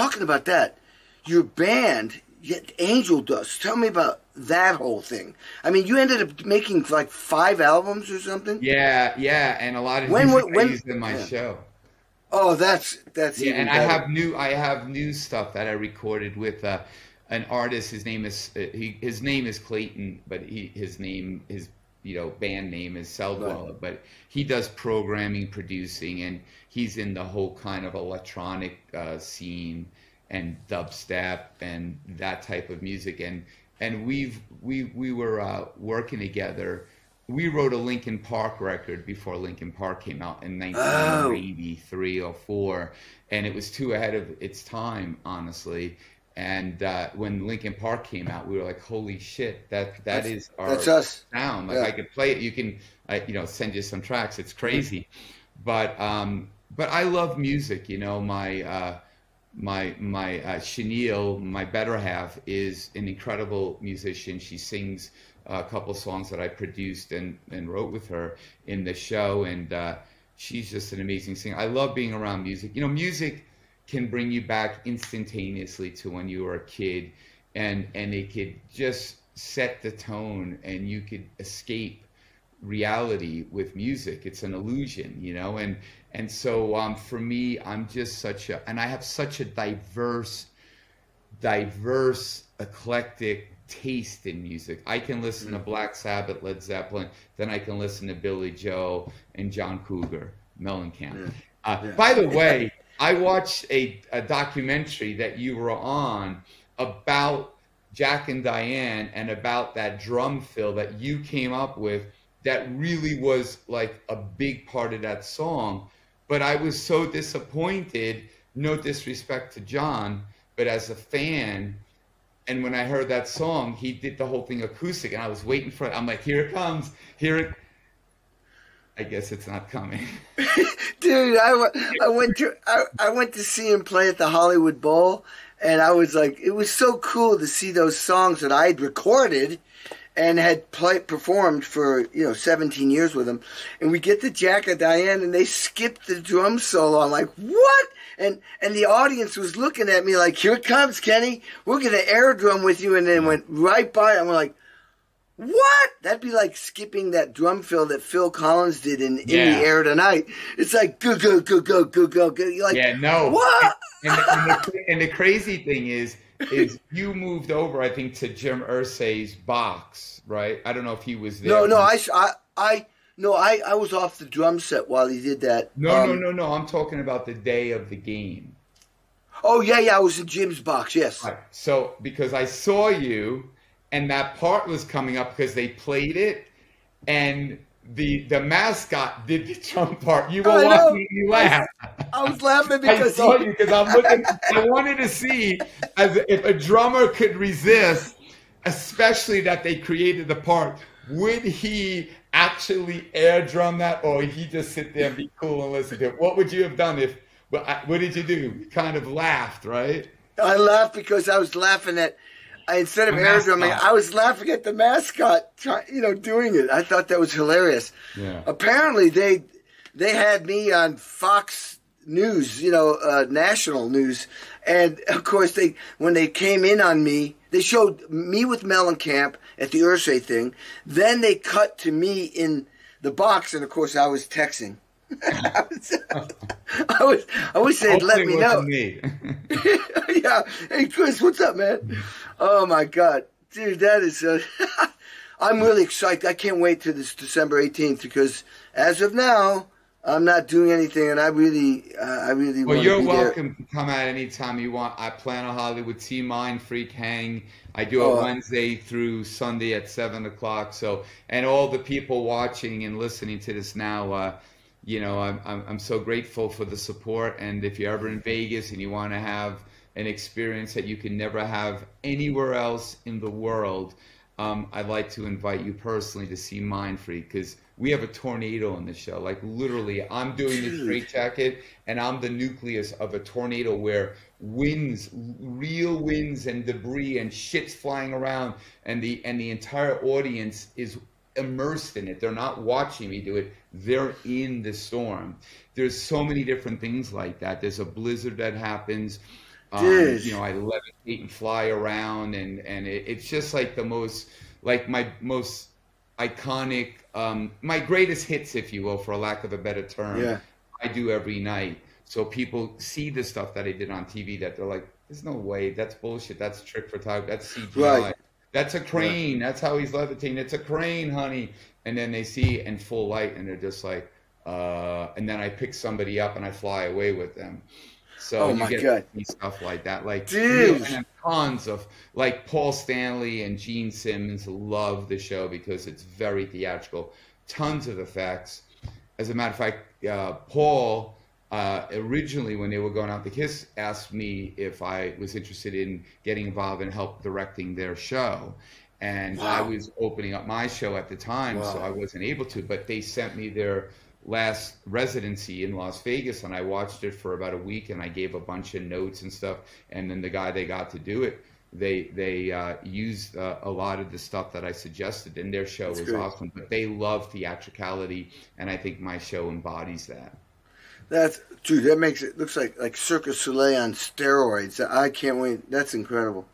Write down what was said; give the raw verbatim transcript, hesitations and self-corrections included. talking about that, your band, Angel Dust, tell me about that whole thing. I mean, you ended up making like five albums or something. Yeah, yeah, and a lot of when, music when, I used in my yeah. show. Oh, that's that's yeah. Even and better. I have new, I have new stuff that I recorded with uh, an artist. His name is uh, he, his name is Clayton, but he, his name his you know band name is Seldo. Right. But he does programming, producing, and he's in the whole kind of electronic uh, scene and dubstep and that type of music. And and we've we we were uh, working together. We wrote a Linkin Park record before Linkin Park came out in nineteen eighty-three oh. or four, and it was too ahead of its time, honestly. And uh, when Linkin Park came out, we were like, "Holy shit! That that that's, is our that's us. sound. Like yeah. I could play it. You can, I, you know, send you some tracks. It's crazy." But um, but I love music. You know, my uh, my my uh, Chenille, my better half, is an incredible musician. She sings a couple songs that I produced and, and wrote with her in the show. And uh, she's just an amazing singer. I love being around music. You know, music can bring you back instantaneously to when you were a kid, and, and it could just set the tone, and you could escape reality with music. It's an illusion, you know? And, and so um, for me, I'm just such a, and I have such a diverse, diverse, eclectic taste in music. I can listen to Black Sabbath, Led Zeppelin, then I can listen to Billy Joe and John Cougar Mellencamp. Yeah. Uh, yeah. By the way, I watched a, a documentary that you were on about Jack and Diane and about that drum fill that you came up with that really was like a big part of that song. But I was so disappointed, no disrespect to John, but as a fan, and when I heard that song, he did the whole thing acoustic, and I was waiting for it. I'm like, here it comes, here it. I guess it's not coming. Dude, I, I went to I, I went to see him play at the Hollywood Bowl, and I was like, it was so cool to see those songs that I had recorded and had played performed for you know seventeen years with him, and we get to Jack and Diane, and they skipped the drum solo. I'm like, what? And and the audience was looking at me like, here it comes, Kenny. We're going to air drum with you. And then went right by. And we're like, what? That'd be like skipping that drum fill that Phil Collins did in yeah. In the Air Tonight. It's like, go, go, go, go, go, go, go. You're like, yeah, no. What? And, and, the, and, the, and the crazy thing is, is you moved over, I think, to Jim Irsay's box, right? I don't know if he was there. No, no, I, I, I No, I, I was off the drum set while he did that. No, um, no, no, no. I'm talking about the day of the game. Oh, yeah, yeah. I was in Jim's box, yes. Right. So because I saw you, and that part was coming up because they played it, and the the mascot did the drum part. You were watching me laugh. I was laughing because I saw he... you because I'm looking. I wanted to see as if a drummer could resist, especially that they created the part. Would he actually air drum that, or he just sit there and be cool and listen to it? What would you have done if, what did you do? You kind of laughed, right? I laughed because I was laughing at, instead of air drumming, I was laughing at the mascot, you know, doing it. I thought that was hilarious. Yeah. Apparently, they they had me on Fox News, you know, uh, national news. And, of course, they when they came in on me, they showed me with Mellencamp at the Irsay thing. Then they cut to me in the box, and of course I was texting. I was, I was, I wish they'd let me know. Me. Yeah, hey Chris, what's up, man? Oh my God, dude, that is. Uh, I'm really excited. I can't wait till this December eighteenth because as of now, I'm not doing anything, and I really, uh, I really. Well, you're welcome there. to come out anytime you want. I plan a Hollywood Tea Mine Freak Hang. I do oh. it Wednesday through Sunday at seven o'clock. So, and all the people watching and listening to this now, uh, you know, I'm, I'm I'm so grateful for the support. And if you're ever in Vegas and you want to have an experience that you can never have anywhere else in the world, um, I'd like to invite you personally to see Mind Freak, because we have a tornado on the show. Like literally, I'm doing the straitjacket, and I'm the nucleus of a tornado where winds, real winds, and debris and shit's flying around, and the and the entire audience is immersed in it. They're not watching me do it. They're in the storm. There's so many different things like that. There's a blizzard that happens. Um, you know, I levitate and fly around, and and it, it's just like the most, like my most iconic, um, my greatest hits, if you will, for a lack of a better term. Yeah. I do every night, so people see the stuff that I did on T V that they're like, "There's no way, that's bullshit. That's trick photography. That's C G I. Right. That's a crane. Yeah. That's how he's levitating. It's a crane, honey." And then they see in full light, and they're just like, uh, and then I pick somebody up and I fly away with them. So oh my you get God. stuff like that, like Dude. And tons of, like, Paul Stanley and Gene Simmons love the show because it's very theatrical. Tons of effects. As a matter of fact, uh, Paul uh, originally, when they were going out to Kiss, asked me if I was interested in getting involved and help directing their show. And wow. I was opening up my show at the time, wow. so I wasn't able to. But they sent me their last residency in Las Vegas, and I watched it for about a week, and I gave a bunch of notes and stuff. And then the guy they got to do it, they they uh, used uh, a lot of the stuff that I suggested, and their show That's was good. awesome. But they love theatricality, and I think my show embodies that. That's dude. That makes it looks like like Cirque du Soleil on steroids. I can't wait. That's incredible.